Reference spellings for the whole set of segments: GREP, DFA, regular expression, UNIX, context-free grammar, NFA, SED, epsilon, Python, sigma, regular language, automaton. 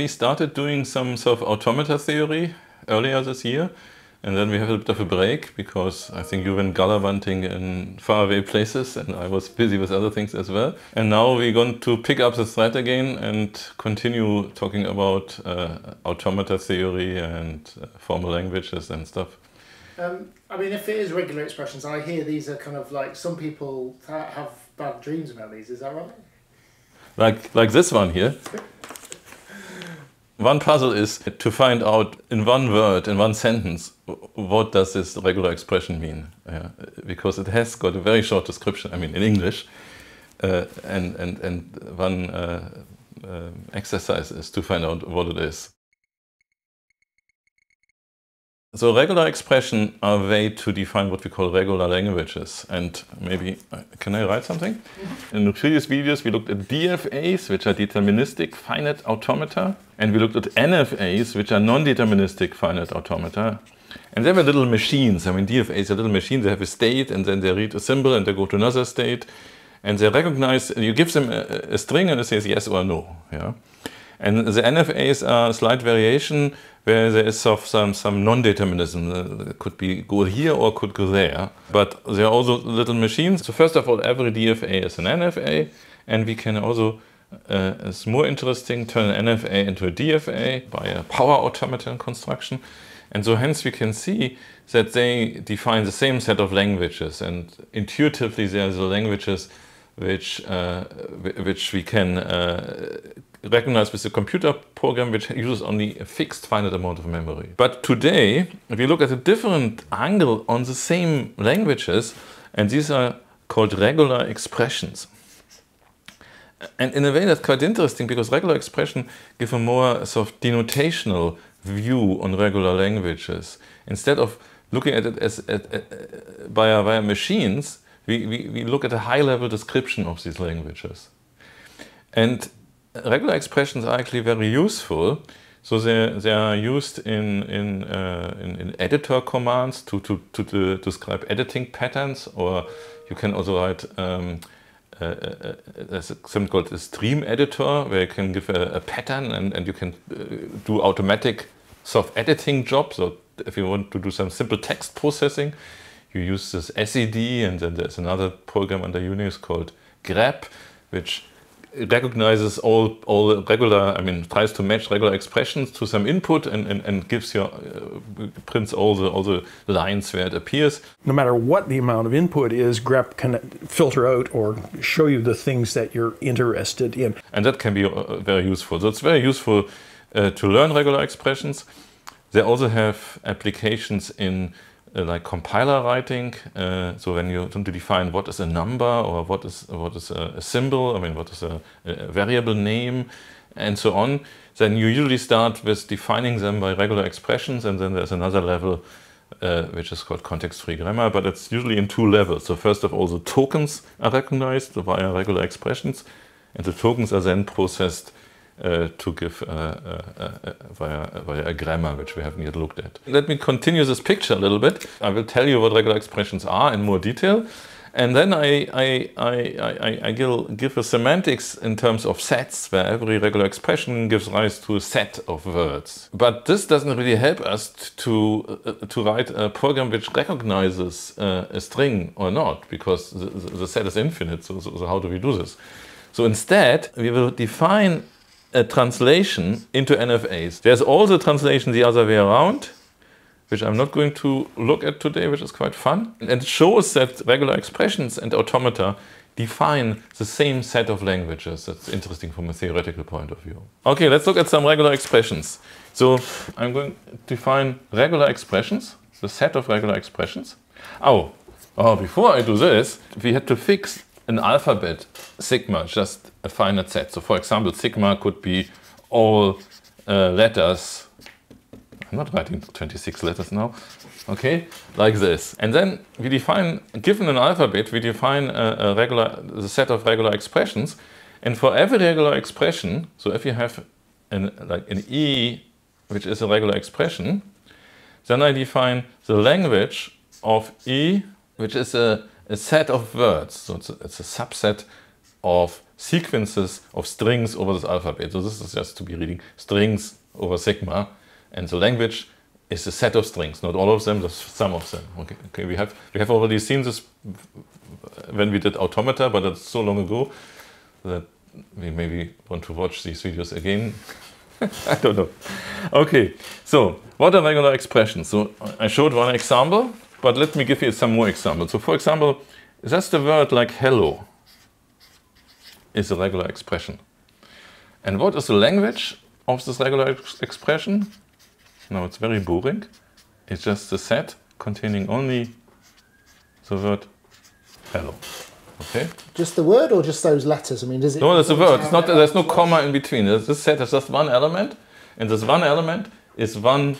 we started doing some sort of automata theory earlier this year, and then we had a bit of a break because I think you went gallivanting in faraway places and I was busy with other things as well. And now we're going to pick up the thread again and continue talking about automata theory and formal languages and stuff. I mean, if it is regular expressions, I hear these are kind of like, some people have bad dreams about these, is that right? Like this one here. One puzzle is to find out in one word, in one sentence, what does this regular expression mean? Yeah, because it has got a very short description, I mean, in English. And one exercise is to find out what it is. So regular expressions are a way to define what we call regular languages. And maybe, can I write something? In the previous videos, we looked at DFAs, which are deterministic finite automata. And we looked at NFAs, which are non-deterministic finite automata. And they were little machines. I mean, DFAs are little machines. They have a state, and then they read a symbol, and they go to another state. And they recognize, you give them a string, and it says yes or no. Yeah. And the NFAs are slight variation where there is some non-determinism. It could be go here or could go there. But they are also little machines. So first of all, every DFA is an NFA. And we can also, it's more interesting, turn an NFA into a DFA by a power automaton construction. And so hence we can see that they define the same set of languages. And intuitively, they are the languages which we can recognized with a computer program which uses only a fixed finite amount of memory. But today, we look at a different angle on the same languages, and these are called regular expressions. And in a way, that's quite interesting, because regular expressions give a more sort of denotational view on regular languages. Instead of looking at it via machines, we look at a high-level description of these languages. And regular expressions are actually very useful. So they are used in editor commands to describe editing patterns, or you can also write something called a stream editor, where you can give a pattern and you can do automatic sort of editing jobs. So if you want to do some simple text processing, you use this SED, and then there's another program under UNIX called GREP, which recognizes all regular, I mean, tries to match regular expressions to some input and gives you, prints all the lines where it appears. No matter what the amount of input is, grep can filter out or show you the things that you're interested in. And that can be very useful. So it's very useful to learn regular expressions. They also have applications in like compiler writing, so when you want to define what is a number or what is a symbol, I mean what is a variable name and so on, then you usually start with defining them by regular expressions, and then there's another level which is called context-free grammar, but it's usually in two levels. So first of all, the tokens are recognized via regular expressions, and the tokens are then processed to give via a grammar, which we haven't yet looked at. Let me continue this picture a little bit. I will tell you what regular expressions are in more detail, and then I give a semantics in terms of sets, where every regular expression gives rise to a set of words. But this doesn't really help us to write a program which recognizes a string or not, because the set is infinite, so how do we do this? So instead, we will define a translation into NFAs. There's also translation the other way around, which I'm not going to look at today, which is quite fun. And it shows that regular expressions and automata define the same set of languages. That's interesting from a theoretical point of view. Okay, let's look at some regular expressions. So I'm going to define regular expressions, the set of regular expressions. Oh, before I do this, we had to fix an alphabet, sigma, just a finite set. So for example, sigma could be all letters. I'm not writing 26 letters now. Okay, like this. And then we define, given an alphabet, we define the set of regular expressions. And for every regular expression, so if you have an E, which is a regular expression, then I define the language of E, which is a set of words, so it's a subset of sequences of strings over this alphabet. So this is just to be reading strings over sigma, and the language is a set of strings, not all of them, just some of them. Okay, okay, we have already seen this when we did automata, but it's so long ago that we maybe want to watch these videos again. I don't know. Okay, so what are regular expressions? So I showed one example, but let me give you some more examples. So for example, just a word like hello is a regular expression. And what is the language of this regular expression? Now it's very boring. It's just a set containing only the word hello. Okay. Just the word, or just those letters? I mean, does it? No, that's a word. It's not. There's no comma in between. This set has just one element, and this one element is one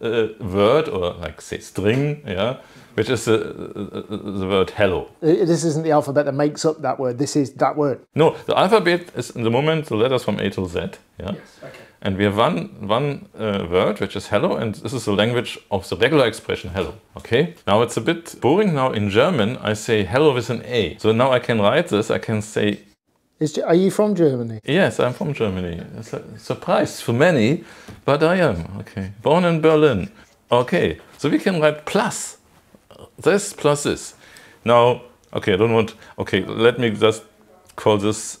word, or like say string, yeah, which is the word hello. This isn't the alphabet that makes up that word. This is that word. No, the alphabet is in the moment the letters from A to Z. Yeah. Yes. Okay. And we have one word, which is hello, and this is the language of the regular expression hello. Okay, now it's a bit boring. Now in German, I say hello with an A. So now I can write this, I can say... Are you from Germany? Yes, I'm from Germany. It's a surprise for many, but I am. Okay, born in Berlin. Okay, so we can write plus this, plus this. Now, okay, I don't want... Okay, let me just call this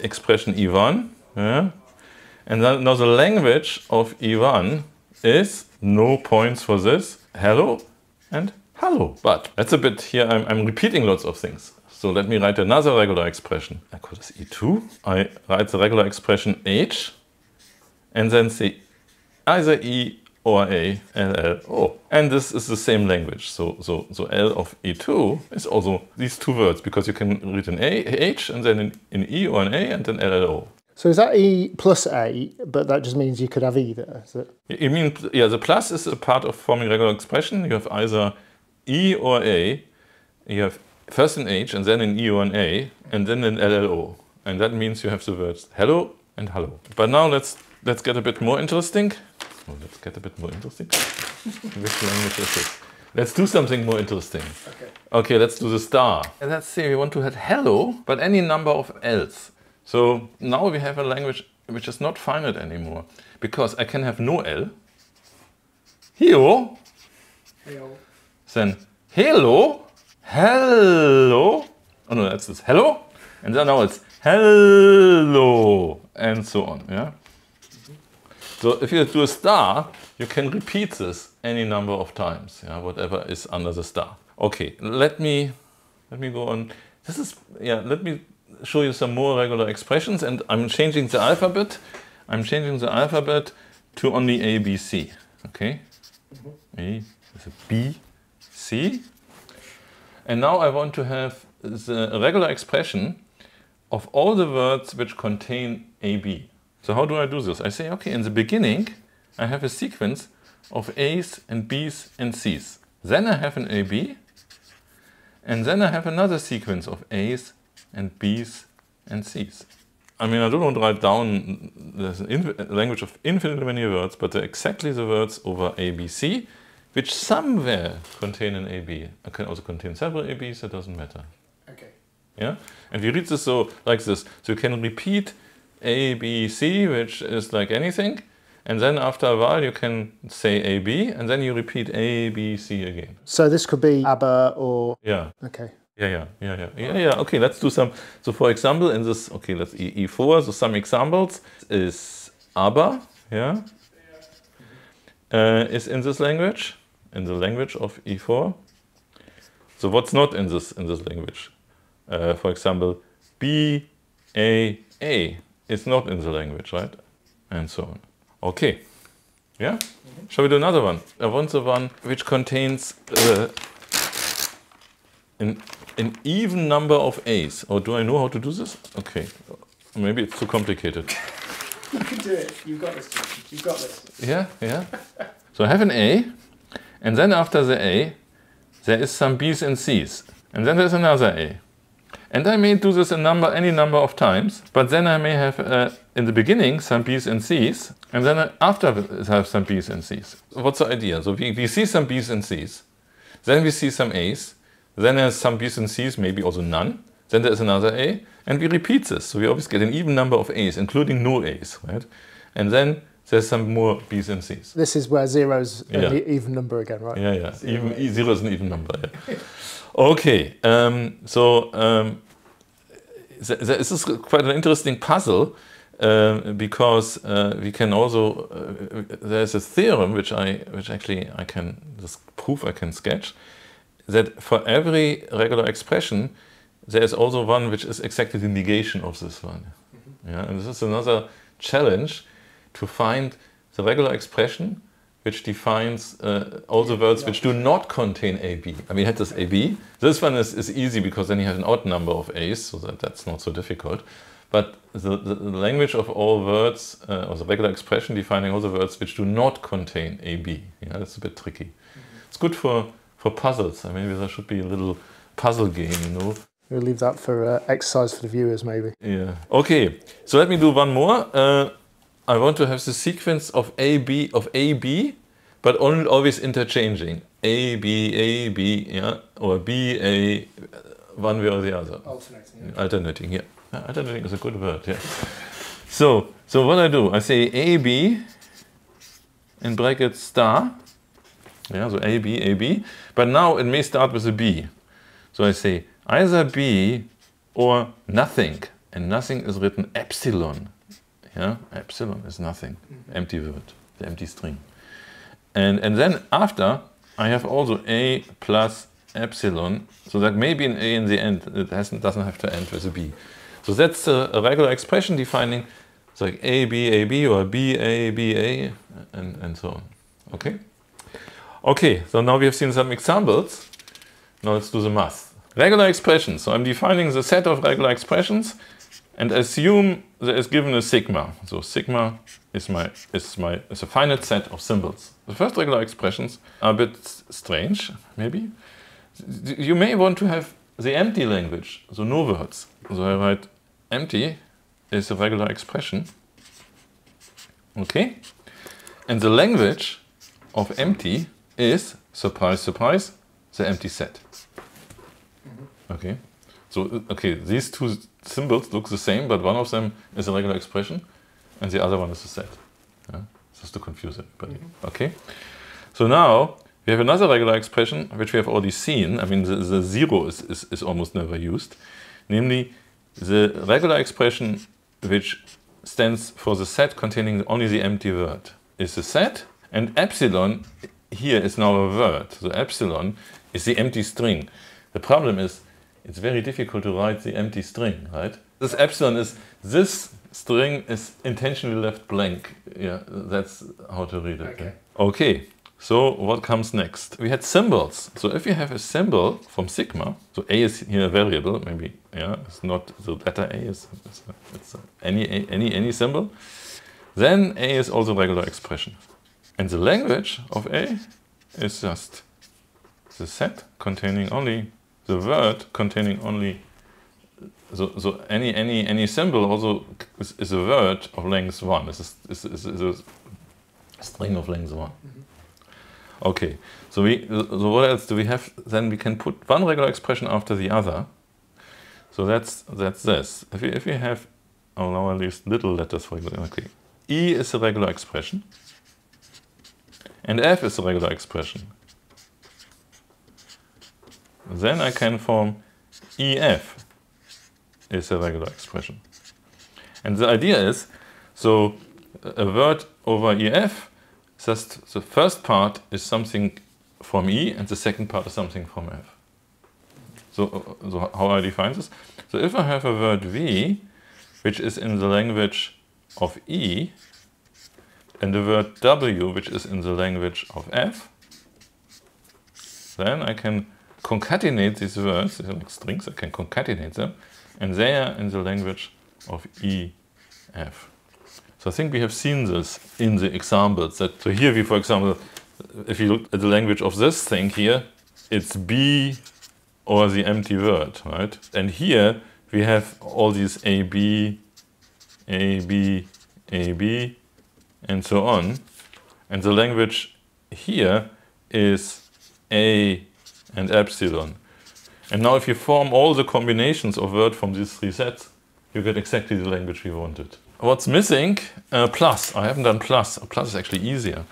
expression Ivan. Yeah. And then, now the language of Ivan is, no points for this, hello and hello. But that's a bit here, I'm repeating lots of things. So let me write another regular expression. I call this E2. I write the regular expression H and then say either E or A, L, L, O. And this is the same language. So L of E2 is also these two words, because you can read an A, H, and then an E or an A, and then L, L, O. So is that E plus A, but that just means you could have either, is it? You mean, yeah, the plus is a part of forming regular expression. You have either E or A. You have first an H and then an E or an A, and then an LLO. And that means you have the words hello and hello. But now let's get a bit more interesting. Oh, let's get a bit more interesting. Which language is this? Let's do something more interesting. Okay. Okay, let's do the star. And let's say we want to have hello, but any number of L's. So now we have a language which is not finite anymore, because I can have no L. Hio. Hello. Then hello. Hello. Oh no, that's this hello. And then now it's hello. And so on. Yeah. So if you do a star, you can repeat this any number of times. Yeah, whatever is under the star. Okay, let me go on. This is, yeah, let me show you some more regular expressions, and I'm changing the alphabet. I'm changing the alphabet to only A, B, C. Okay, A is a B, C. And now I want to have the regular expression of all the words which contain A, B. So how do I do this? I say, okay, in the beginning, I have a sequence of A's and B's and C's. Then I have an A, B, and then I have another sequence of A's and B's and C's. I mean, I don't want to write down the language of infinitely many words, but they're exactly the words over A, B, C, which somewhere contain an A, B. I can also contain several A, B's, it doesn't matter. Okay. Yeah? And we read this so, like this. So you can repeat A, B, C, which is like anything, and then after a while you can say A, B, and then you repeat A, B, C again. So this could be ABBA or... Yeah. Okay. Yeah. Okay, let's do some. So, for example, in this, okay, let's E4. So, some examples is aber, yeah, is in this language, in the language of E4. So, what's not in this language? For example, B, A is not in the language, right? And so on. Okay, yeah. Shall we do another one? I want the one which contains an even number of A's. Or do I know how to do this? Okay, maybe it's too complicated. You can do it. You've got this. You've got this. Yeah, yeah. So I have an A, and then after the A, there is some B's and C's, and then there's another A. And I may do this any number of times, but then I may have in the beginning some B's and C's, and then after I have some B's and C's. What's the idea? So we see some B's and C's, then we see some A's, then there's some B's and C's, maybe also none. Then there's another A, and we repeat this. So we always get an even number of A's, including null A's, right? And then there's some more B's and C's. This is where zero's an even number again, right? Yeah, yeah. Zero is an even number. Yeah. Okay. This is quite an interesting puzzle because we can also there's a theorem which actually I can this proof I can sketch that for every regular expression there is also one which is exactly the negation of this one. Mm-hmm. Yeah, and this is another challenge, to find the regular expression which defines all the words which do not contain AB. I mean, had this AB. This one is easy because then you have an odd number of A's, so that's not so difficult. But the language of all words, or the regular expression defining all the words which do not contain AB. Yeah, that's a bit tricky. Mm-hmm. It's good for puzzles. I mean, maybe there should be a little puzzle game, you know. We'll leave that for exercise for the viewers, maybe. Yeah. Okay, so let me do one more. I want to have the sequence of AB, but only always interchanging. AB, yeah, or BA, one way or the other. Alternating. Yeah. Alternating, yeah. Alternating is a good word, yeah. So what I do, I say AB in brackets star. Yeah, so AB, but now it may start with a B. So I say either B or nothing, and nothing is written epsilon. Yeah, epsilon is nothing, empty word, the empty string. And then after, I have also A plus epsilon, so that may be an A in the end, it doesn't have to end with a B. So that's a regular expression defining, it's like AB, or BA, and so on, okay? Okay, so now we have seen some examples, now let's do the math. Regular expressions, so I'm defining the set of regular expressions, and assume there is given a sigma. So sigma is a finite set of symbols. The first regular expressions are a bit strange, maybe. You may want to have the empty language, so no words. So I write empty is a regular expression. Okay? And the language of empty is, surprise, surprise, the empty set. Okay? So, okay, these two symbols look the same, but one of them is a regular expression and the other one is a set. Yeah? Just to confuse everybody. Mm-hmm. Okay? So now we have another regular expression which we have already seen. I mean, the zero is almost never used. Namely, the regular expression which stands for the set containing only the empty word is a set, and epsilon here is now a word. So epsilon is the empty string. The problem is, it's very difficult to write the empty string, right? This epsilon is, this string is intentionally left blank. Yeah, that's how to read it. Okay. Okay, so what comes next? We had symbols. So if you have a symbol from sigma, so A is here a variable, maybe, yeah, it's not the letter A, it's any symbol, then A is also a regular expression. And the language of A is just the set containing only the word containing only, so any symbol also is a word of length 1. It's a string of length 1. Mm-hmm. Okay, so what else do we have? Then we can put one regular expression after the other. So that's this. If we have, oh, now I leave little letters for example. Okay, E is a regular expression, and F is a regular expression. Then I can form EF is a regular expression. And the idea is, so a word over EF, just the first part is something from E and the second part is something from F. So how I define this? So if I have a word V, which is in the language of E, and the word W, which is in the language of F, then I can concatenate these words, these are like strings, I can concatenate them, and they are in the language of EF. So I think we have seen this in the examples. So here we, for example, if you look at the language of this thing here, it's B or the empty word, right? And here we have all these AB, and so on. And the language here is A and epsilon. And now if you form all the combinations of words from these three sets, you get exactly the language we wanted. What's missing? Plus. I haven't done plus. Plus is actually easier.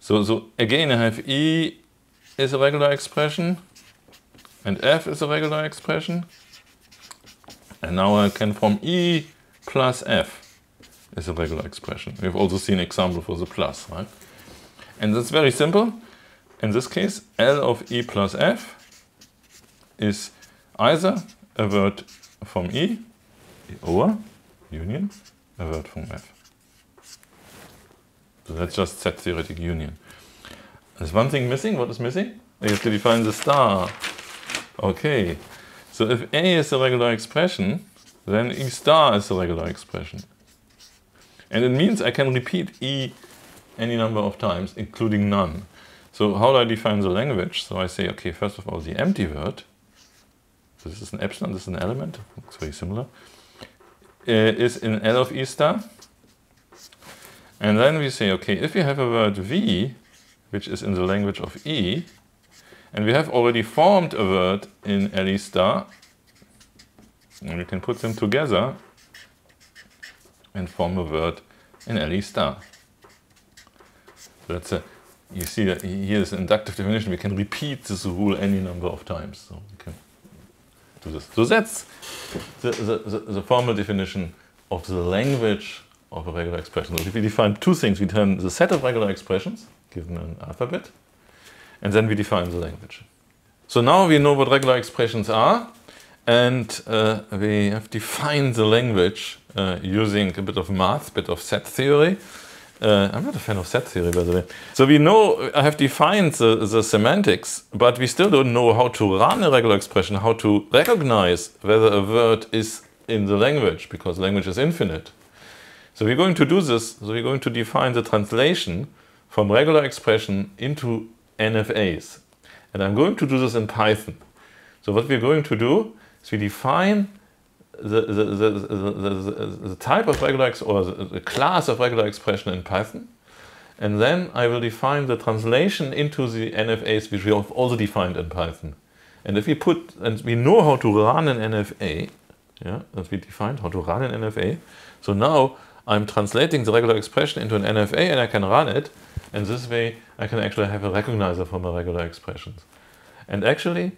So again, I have E is a regular expression, and F is a regular expression. And now I can form E plus F is a regular expression. We've also seen an example for the plus, right? And that's very simple. In this case, L of E plus F is either a word from E or union a word from F. So that's just set theoretic union. There's one thing missing. What is missing? I have to define the star. Okay. So if A is a regular expression, then E star is a regular expression. And it means I can repeat E any number of times, including none. So how do I define the language? So I say, okay, first of all, the empty word. So this is an epsilon, this is an element. Looks very similar. Is in L of E star. And then we say, okay, if you have a word V, which is in the language of E, and we have already formed a word in L E star, and we can put them together and form a word in L E star. So that's a, you see that here is an inductive definition. We can repeat this rule any number of times. So we can do this. So that's the formal definition of the language of a regular expression. So if we define two things, we turn the set of regular expressions, given an alphabet, and then we define the language. So now we know what regular expressions are, and we have defined the language using a bit of math, a bit of set theory. I'm not a fan of set theory, by the way. So we know I have defined the semantics, but we still don't know how to run a regular expression, how to recognize whether a word is in the language, because language is infinite. So we're going to do this. So we're going to define the translation from regular expression into NFAs. And I'm going to do this in Python. So what we're going to do is we define the type of regular or the class of regular expression in Python, and then I will define the translation into the NFAs which we have also defined in Python. And if we put, and we know how to run an NFA, yeah, that we defined how to run an NFA. So now I'm translating the regular expression into an NFA and I can run it, and this way I can actually have a recognizer for my regular expressions. And actually,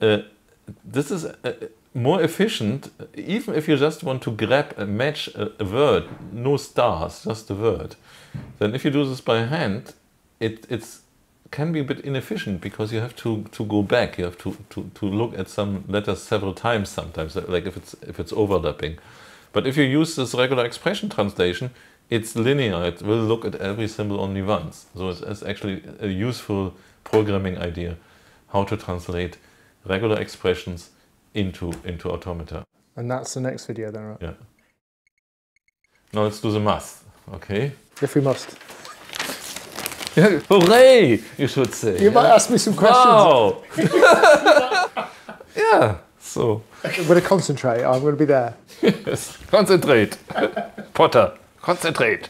this is more efficient, even if you just want to grab and match a word, no stars, just a word. Then if you do this by hand, it can be a bit inefficient because you have to go back, you have to look at some letters several times sometimes, like if it's overlapping. But if you use this regular expression translation, it's linear, it will look at every symbol only once. So it's actually a useful programming idea, how to translate regular expressions into automata. And that's the next video then, right? Yeah. Now let's do the math, okay? If we must. Yeah, hooray, you should say. You might ask me some questions. Wow. Yeah, so. I'm going to concentrate, I'm going to be there. Yes, concentrate. Potter, concentrate.